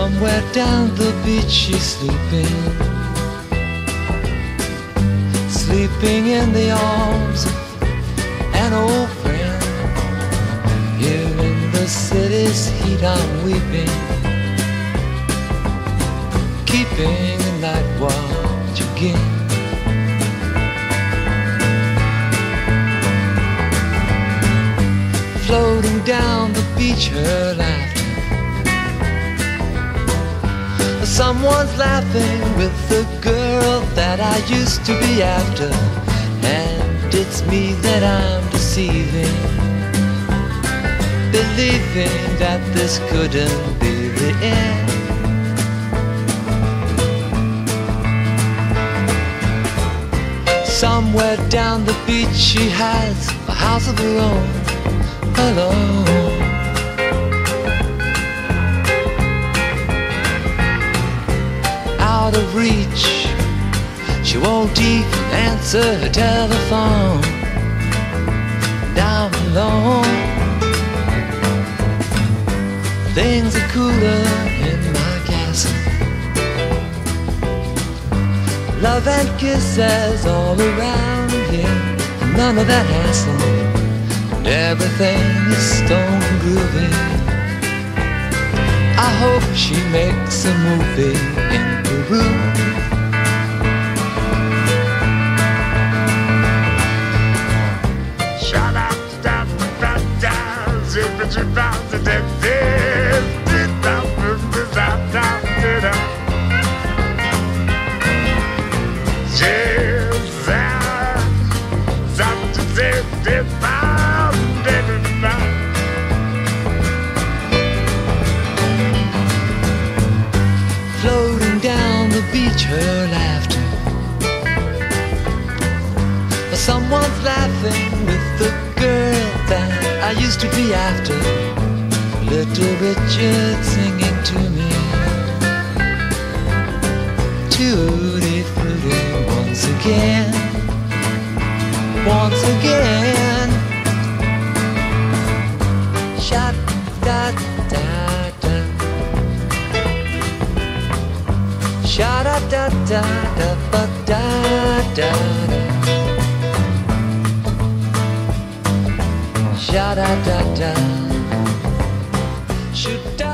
Somewhere down the beach she's sleeping, sleeping in the arms of an old friend. Here in the city's heat I'm weeping, keeping a night watch again. Floating down the beach, her laughter. Someone's laughing with the girl that I used to be after, and it's me that I'm deceiving, believing that this couldn't be the end. Somewhere down the beach she has a house of her own, alone. Out of reach, she won't even answer her telephone. Down alone, things are cooler in my castle. Love and kisses all around here, none of that hassle. Everything is stone groovy. I hope she makes a movie in Peru. Shout out to that fantasy, but you found the dead beach, her laughter. Someone's laughing with the girl that I used to be after. Little Richard singing to me, tutti frutti once again, once again. Sha-da-da-da-da-ba-da-da-da. Sha-da-da-da.